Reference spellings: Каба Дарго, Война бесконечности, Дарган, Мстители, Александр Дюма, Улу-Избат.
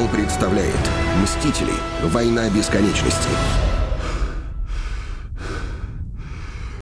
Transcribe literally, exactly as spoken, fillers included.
Marvel представляет «Мстители. Война бесконечности».